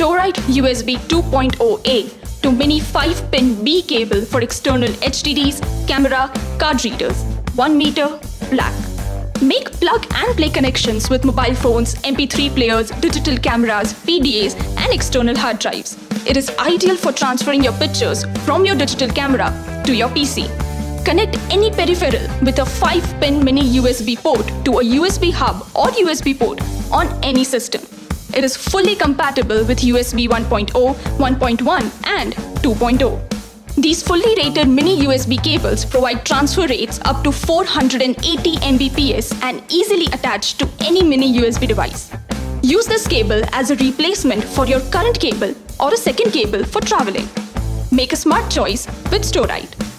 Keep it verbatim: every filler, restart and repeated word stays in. Storite U S B two point oh A to mini five pin B cable for external H D Ds, camera, card readers, one meter, black. Make plug and play connections with mobile phones, M P three players, digital cameras, P D As and external hard drives. It is ideal for transferring your pictures from your digital camera to your P C. Connect any peripheral with a five pin mini U S B port to a U S B hub or U S B port on any system. It is fully compatible with U S B one point oh, one point one and two point oh. These fully rated mini U S B cables provide transfer rates up to four hundred eighty megabits per second and easily attach to any mini U S B device. Use this cable as a replacement for your current cable or a second cable for traveling. Make a smart choice with Storite.